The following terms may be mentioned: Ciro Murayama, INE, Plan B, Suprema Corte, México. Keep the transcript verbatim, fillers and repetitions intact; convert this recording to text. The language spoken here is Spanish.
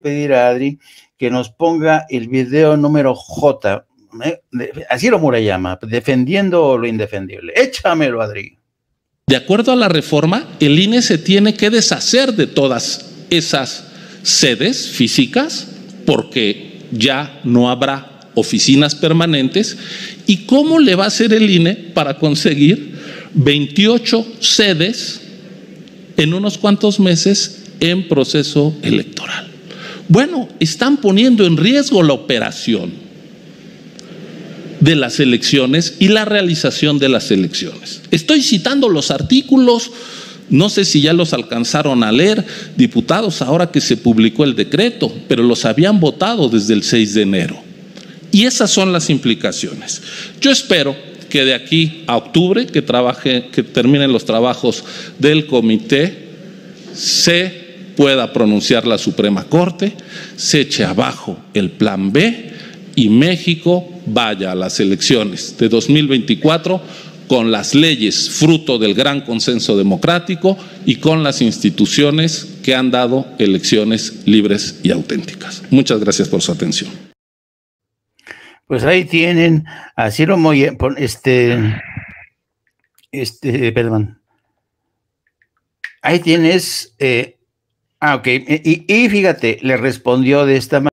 pedir a Adri que nos ponga el video número J, ¿eh? A Ciro Murayama, defendiendo lo indefendible. Échamelo, Adri. De acuerdo a la reforma, el I N E se tiene que deshacer de todas esas sedes físicas porque ya no habrá oficinas permanentes. ¿Y cómo le va a hacer el I N E para conseguir veintiocho sedes en unos cuantos meses en proceso electoral? Bueno, están poniendo en riesgo la operación de las elecciones y la realización de las elecciones. Estoy citando los artículos, no sé si ya los alcanzaron a leer, diputados, ahora que se publicó el decreto, pero los habían votado desde el seis de enero. Y esas son las implicaciones. Yo espero que de aquí a octubre, que trabaje, que terminen los trabajos del comité, se pueda pronunciar la Suprema Corte, se eche abajo el Plan B y México vaya a las elecciones de dos mil veinticuatro con las leyes fruto del gran consenso democrático y con las instituciones que han dado elecciones libres y auténticas. Muchas gracias por su atención. Pues ahí tienen a Ciro Murayama, este, este, perdón, ahí tienes... Eh, Ah, ok. Y, y fíjate, le respondió de esta manera.